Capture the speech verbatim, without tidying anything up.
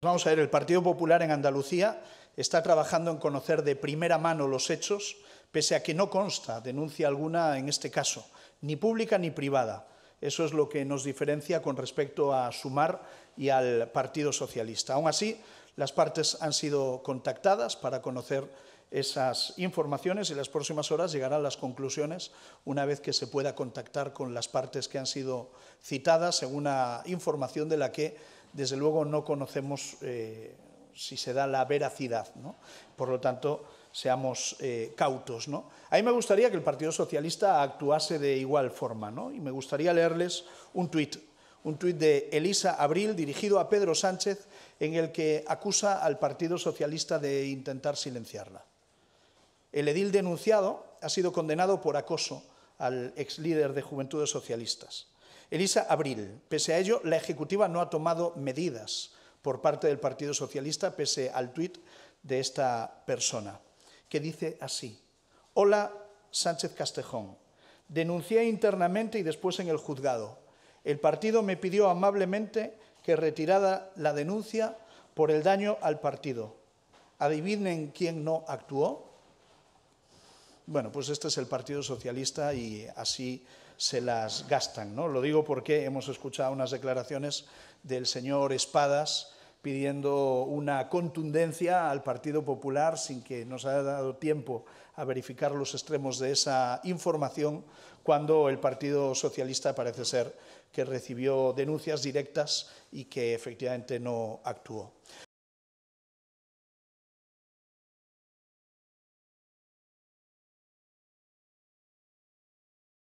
Vamos a ver, el Partido Popular en Andalucía está trabajando en conocer de primera mano los hechos, pese a que no consta denuncia alguna en este caso, ni pública ni privada. Eso es lo que nos diferencia con respecto a Sumar y al Partido Socialista. Aún así, las partes han sido contactadas para conocer esas informaciones y en las próximas horas llegarán las conclusiones una vez que se pueda contactar con las partes que han sido citadas en una información de la que, desde luego, no conocemos eh, si se da la veracidad, ¿no? Por lo tanto, seamos eh, cautos, ¿no? A mí me gustaría que el Partido Socialista actuase de igual forma, ¿no? Y me gustaría leerles un tuit, un tuit de Elisa Abril dirigido a Pedro Sánchez en el que acusa al Partido Socialista de intentar silenciarla. El edil denunciado ha sido condenado por acoso al ex líder de Juventudes Socialistas. Elisa Abril, pese a ello, la Ejecutiva no ha tomado medidas por parte del Partido Socialista, pese al tuit de esta persona, que dice así: «Hola, Sánchez Castejón. Denuncié internamente y después en el juzgado. El partido me pidió amablemente que retirara la denuncia por el daño al partido. ¿Adivinen quién no actuó?». Bueno, pues este es el Partido Socialista y así se las gastan, ¿no? Lo digo porque hemos escuchado unas declaraciones del señor Espadas pidiendo una contundencia al Partido Popular sin que nos haya dado tiempo a verificar los extremos de esa información, cuando el Partido Socialista parece ser que recibió denuncias directas y que efectivamente no actuó.